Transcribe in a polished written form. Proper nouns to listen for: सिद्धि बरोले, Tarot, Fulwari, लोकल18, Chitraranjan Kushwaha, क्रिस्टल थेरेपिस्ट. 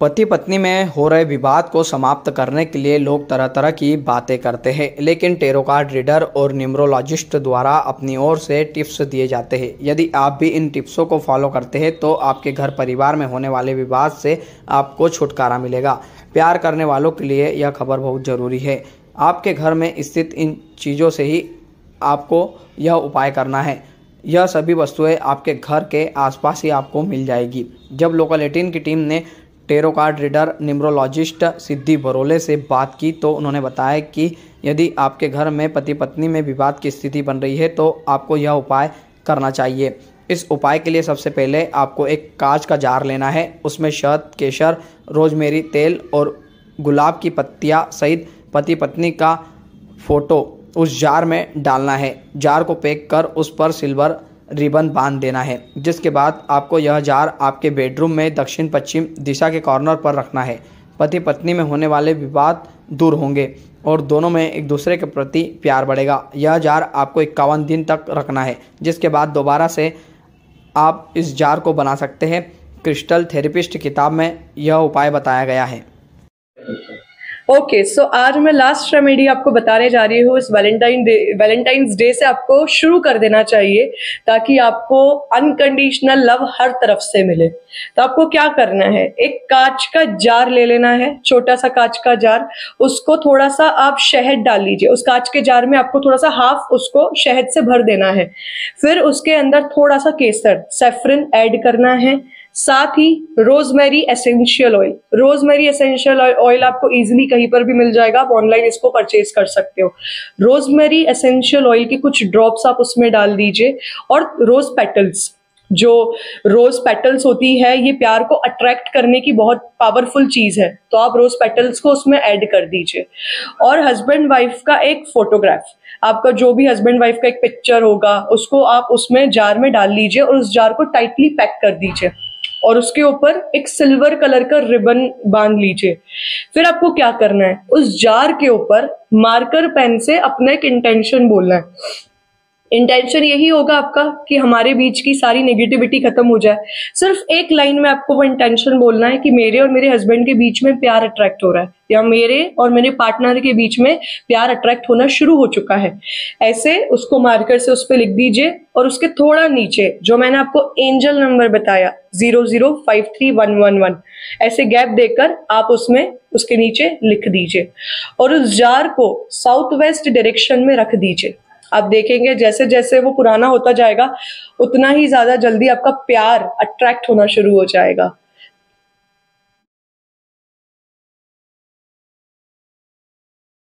पति पत्नी में हो रहे विवाद को समाप्त करने के लिए लोग तरह तरह की बातें करते हैं, लेकिन टैरो कार्ड रीडर और न्यूमरोलॉजिस्ट द्वारा अपनी ओर से टिप्स दिए जाते हैं। यदि आप भी इन टिप्सों को फॉलो करते हैं तो आपके घर परिवार में होने वाले विवाद से आपको छुटकारा मिलेगा। प्यार करने वालों के लिए यह खबर बहुत ज़रूरी है। आपके घर में स्थित इन चीज़ों से ही आपको यह उपाय करना है। यह सभी वस्तुएं आपके घर के आसपास ही आपको मिल जाएगी। जब लोकल18 की टीम ने tarot card reader numerologist सिद्धि बरोले से बात की तो उन्होंने बताया कि यदि आपके घर में पति पत्नी में विवाद की स्थिति बन रही है तो आपको यह उपाय करना चाहिए। इस उपाय के लिए सबसे पहले आपको एक कांच का जार लेना है, उसमें शहद, केसर, रोजमेरी तेल और गुलाब की पत्तियाँ सहित पति पत्नी का फोटो उस जार में डालना है। जार को पैक कर उस पर सिल्वर रिबन बांध देना है। जिसके बाद आपको यह जार आपके बेडरूम में दक्षिण पश्चिम दिशा के कॉर्नर पर रखना है। पति पत्नी में होने वाले विवाद दूर होंगे और दोनों में एक दूसरे के प्रति प्यार बढ़ेगा। यह जार आपको 51 दिन तक रखना है, जिसके बाद दोबारा से आप इस जार को बना सकते हैं। क्रिस्टल थेरेपिस्ट किताब में यह उपाय बताया गया है। ओके, सो आज मैं लास्ट रेमेडी आपको बताने जा रही हूँ। इस वैलेंटाइंस डे से आपको शुरू कर देना चाहिए ताकि आपको अनकंडीशनल लव हर तरफ से मिले। तो आपको क्या करना है, एक कांच का जार ले लेना है, छोटा सा कांच का जार। उसको थोड़ा सा आप शहद डाल लीजिए, उस कांच के जार में आपको थोड़ा सा हाफ उसको शहद से भर देना है। फिर उसके अंदर थोड़ा सा केसर, सैफरन ऐड करना है, साथ ही rosemary essential oil. Rosemary essential oil आपको इजीली कहीं पर भी मिल जाएगा, आप ऑनलाइन इसको परचेज कर सकते हो। रोजमेरी एसेंशियल ऑयल के कुछ ड्रॉप्स आप उसमें डाल दीजिए और रोज पेटल्स होती है, ये प्यार को अट्रैक्ट करने की बहुत पावरफुल चीज है, तो आप रोज पेटल्स को उसमें ऐड कर दीजिए। और हस्बैंड वाइफ का एक फोटोग्राफ, आपका जो भी हस्बैंड वाइफ का एक पिक्चर होगा उसको आप उसमें जार में डाल लीजिए और उस जार को टाइटली पैक कर दीजिए और उसके ऊपर एक सिल्वर कलर का रिबन बांध लीजिए। फिर आपको क्या करना है, उस जार के ऊपर मार्कर पेन से अपना एक इंटेंशन बोलना है। इंटेंशन यही होगा आपका कि हमारे बीच की सारी नेगेटिविटी खत्म हो जाए। सिर्फ एक लाइन में आपको वो इंटेंशन बोलना है कि मेरे और मेरे हस्बैंड के बीच में प्यार अट्रैक्ट हो रहा है, या मेरे और मेरे पार्टनर के बीच में प्यार अट्रैक्ट होना शुरू हो चुका है। ऐसे उसको मार्कर से उस पर लिख दीजिए और उसके थोड़ा नीचे जो मैंने आपको एंजल नंबर बताया 0053111, ऐसे गैप देकर आप उसमें उसके नीचे लिख दीजिए और उस जार को साउथ वेस्ट डायरेक्शन में रख दीजिए। आप देखेंगे जैसे जैसे वो पुराना होता जाएगा उतना ही ज्यादा जल्दी आपका प्यार अट्रैक्ट होना शुरू हो जाएगा।